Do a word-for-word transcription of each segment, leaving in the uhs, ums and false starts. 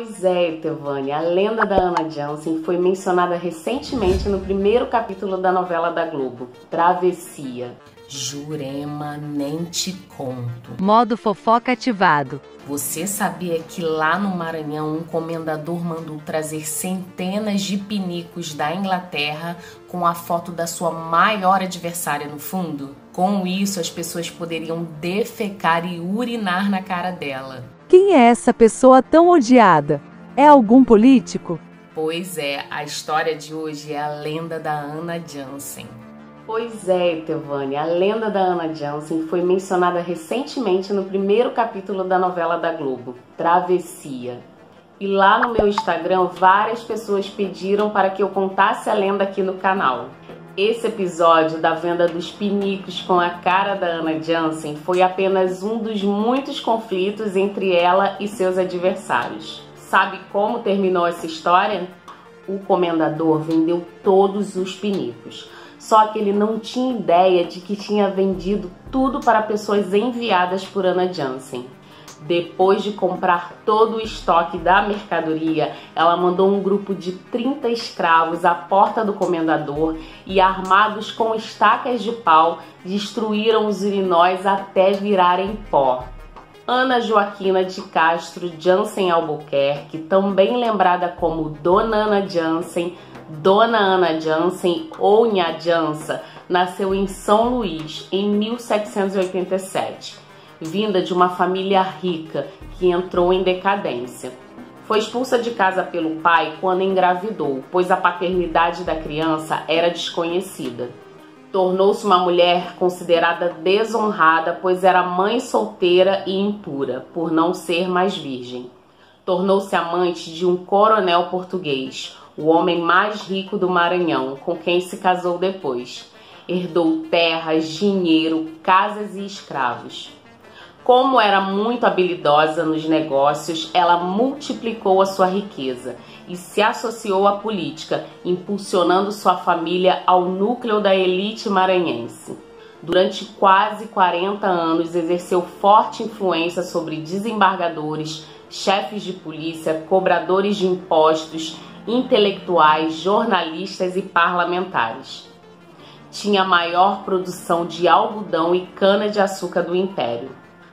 Pois é, Tevânia, a lenda da Ana Jansen foi mencionada recentemente no primeiro capítulo da novela da Globo, Travessia. Jurema, nem te conto. Modo fofoca ativado. Você sabia que lá no Maranhão um comendador mandou trazer centenas de pinicos da Inglaterra com a foto da sua maior adversária no fundo? Com isso, as pessoas poderiam defecar e urinar na cara dela. Quem é essa pessoa tão odiada? É algum político? Pois é, a história de hoje é a lenda da Ana Jansen. Pois é, Tevânia, a lenda da Ana Jansen foi mencionada recentemente no primeiro capítulo da novela da Globo, Travessia. E lá no meu Instagram, várias pessoas pediram para que eu contasse a lenda aqui no canal. Esse episódio da venda dos pinicos com a cara da Ana Jansen foi apenas um dos muitos conflitos entre ela e seus adversários. Sabe como terminou essa história? O comendador vendeu todos os pinicos. Só que ele não tinha ideia de que tinha vendido tudo para pessoas enviadas por Ana Jansen. Depois de comprar todo o estoque da mercadoria, ela mandou um grupo de trinta escravos à porta do comendador e, armados com estacas de pau, destruíram os urinóis até virarem pó. Ana Joaquina de Castro Jansen Albuquerque, também lembrada como Dona Ana Jansen, Dona Ana Jansen ou Nha Jansa, nasceu em São Luís em mil setecentos e oitenta e sete, vinda de uma família rica que entrou em decadência. Foi expulsa de casa pelo pai quando engravidou, pois a paternidade da criança era desconhecida. Tornou-se uma mulher considerada desonrada, pois era mãe solteira e impura, por não ser mais virgem. Tornou-se amante de um coronel português, o homem mais rico do Maranhão, com quem se casou depois. Herdou terras, dinheiro, casas e escravos. Como era muito habilidosa nos negócios, ela multiplicou a sua riqueza e se associou à política, impulsionando sua família ao núcleo da elite maranhense. Durante quase quarenta anos, exerceu forte influência sobre desembargadores, chefes de polícia, cobradores de impostos, intelectuais, jornalistas e parlamentares. Tinha a maior produção de algodão e cana-de-açúcar do Império,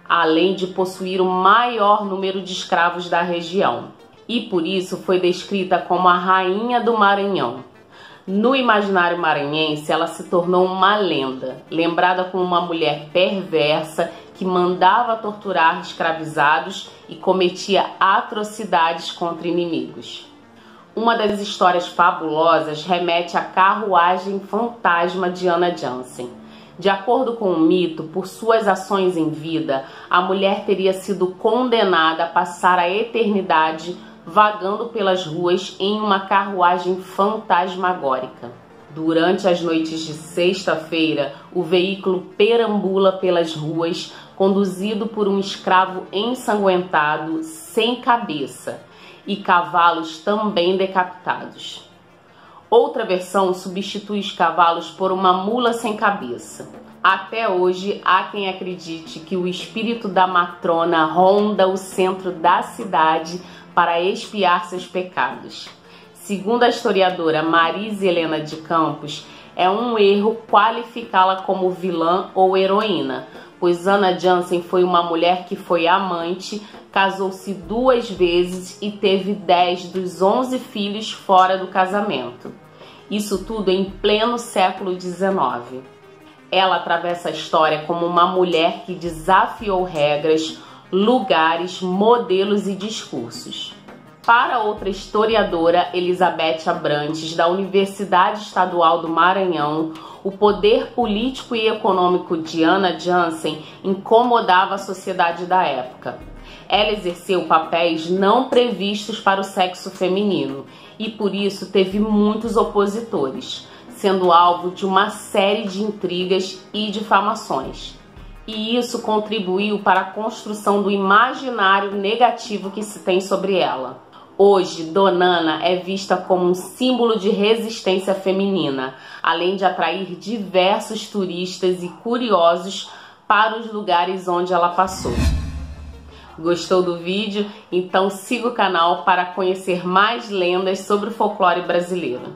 além de possuir o maior número de escravos da região, e por isso foi descrita como a Rainha do Maranhão. No imaginário maranhense, ela se tornou uma lenda, lembrada como uma mulher perversa que mandava torturar escravizados e cometia atrocidades contra inimigos. Uma das histórias fabulosas remete à carruagem fantasma de Ana Jansen. De acordo com o mito, por suas ações em vida, a mulher teria sido condenada a passar a eternidade vagando pelas ruas em uma carruagem fantasmagórica. Durante as noites de sexta-feira, o veículo perambula pelas ruas, conduzido por um escravo ensanguentado, sem cabeça, e cavalos também decapitados. Outra versão substitui os cavalos por uma mula sem cabeça. Até hoje, há quem acredite que o espírito da matrona ronda o centro da cidade para expiar seus pecados. Segundo a historiadora Marise Helena de Campos, é um erro qualificá-la como vilã ou heroína, pois Ana Jansen foi uma mulher que foi amante, casou-se duas vezes e teve dez dos onze filhos fora do casamento. Isso tudo em pleno século dezenove. Ela atravessa a história como uma mulher que desafiou regras, lugares, modelos e discursos. Para outra historiadora, Elizabeth Abrantes, da Universidade Estadual do Maranhão, o poder político e econômico de Ana Jansen incomodava a sociedade da época. Ela exerceu papéis não previstos para o sexo feminino e, por isso, teve muitos opositores, sendo alvo de uma série de intrigas e difamações. E isso contribuiu para a construção do imaginário negativo que se tem sobre ela. Hoje, Dona Ana é vista como um símbolo de resistência feminina, além de atrair diversos turistas e curiosos para os lugares onde ela passou. Gostou do vídeo? Então siga o canal para conhecer mais lendas sobre o folclore brasileiro.